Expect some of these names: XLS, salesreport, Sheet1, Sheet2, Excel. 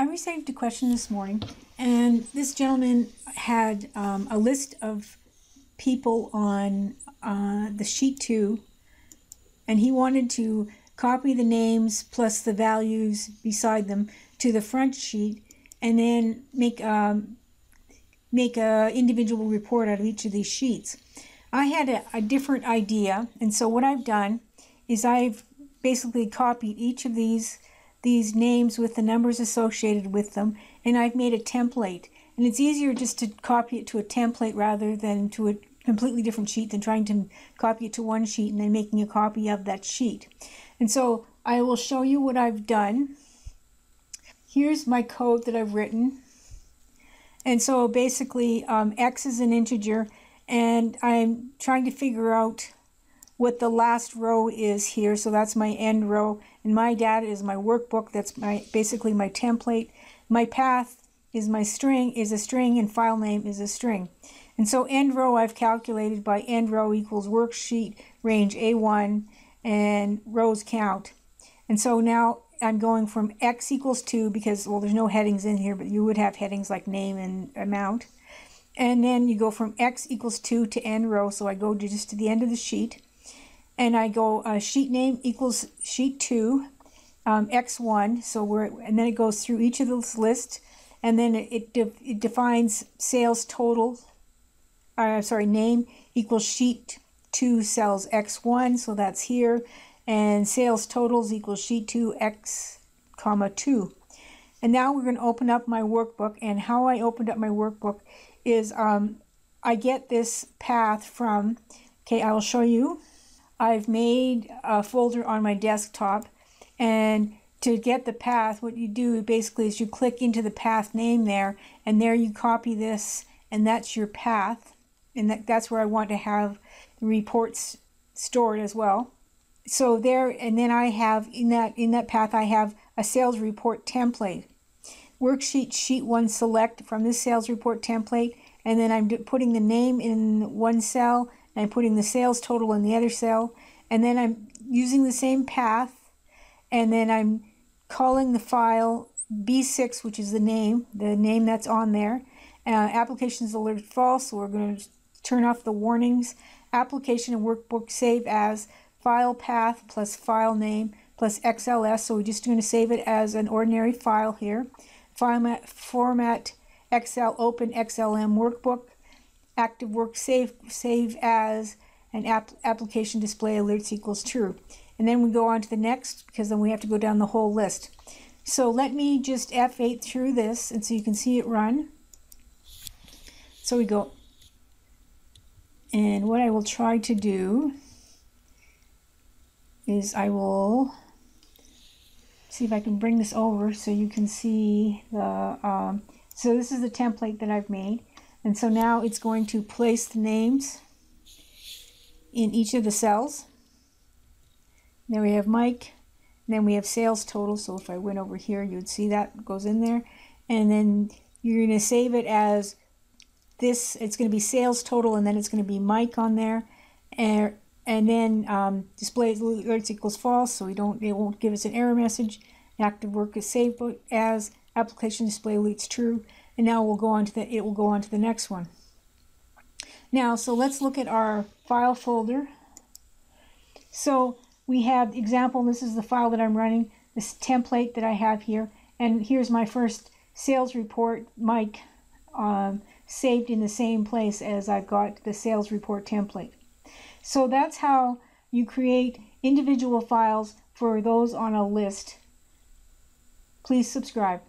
I received a question this morning, and this gentleman had a list of people on the sheet 2, and he wanted to copy the names plus the values beside them to the front sheet, and then make an individual report out of each of these sheets. I had a different idea, and so what I've done is I've basically copied each of these names with the numbers associated with them, and I've made a template. And it's easier just to copy it to a template rather than to a completely different sheet than trying to copy it to one sheet and then making a copy of that sheet. And so I will show you what I've done. Here's my code that I've written. And so basically X is an integer, and I'm trying to figure out what the last row is here. So that's my end row, and my data is my workbook. That's basically my template. My path is my string is a string, and file name is a string. And so end row I've calculated by end row equals worksheet range A1 and rows count. And so now I'm going from X equals 2 because, well, there's no headings in here, but you would have headings like name and amount. And then you go from X equals 2 to end row. So I go just to the end of the sheet. And I go sheet name equals sheet 2, X1. So and then it goes through each of those lists, and then it defines sales total. Sorry, name equals sheet 2 cells X1. So that's here, and sales totals equals sheet 2 X, 2. And now we're going to open up my workbook. And how I opened up my workbook is I get this path from. Okay, I will show you. I've made a folder on my desktop, and to get the path, what you do basically is you click into the path name there, and there you copy this, and that's your path, and that's where I want to have the reports stored as well. So there, and then I have in that path I have a sales report template. Worksheet sheet 1 select from this sales report template, and then I'm putting the name in one cell. I'm putting the sales total in the other cell, and then I'm using the same path, and then I'm calling the file B6, which is the name that's on there. Applications alerted false, so we're going to turn off the warnings. Application and workbook save as file path plus file name plus XLS, so we're just going to save it as an ordinary file here. Format Excel open XLM workbook. Active work save as an application display alerts equals true. And then we go on to the next, because then we have to go down the whole list. So let me just F8 through this, and so you can see it run. So we go, and what I will try to do is I will see if I can bring this over so you can see the so this is the template that I've made. And so now it's going to place the names in each of the cells. There we have Mike, and then we have sales total. So if I went over here, you'd see that goes in there. And then you're going to save it as this. It's going to be sales total, and then it's going to be Mike on there. And then display alerts equals false, so it won't give us an error message. Active work is saved as application display alerts true. And now we'll go on to it will go on to the next one. Now, so let's look at our file folder. So we have example, this is the file that I'm running, this template that I have here, and here's my first sales report, Mike, saved in the same place as I've got the sales report template. So that's how you create individual files for those on a list. Please subscribe.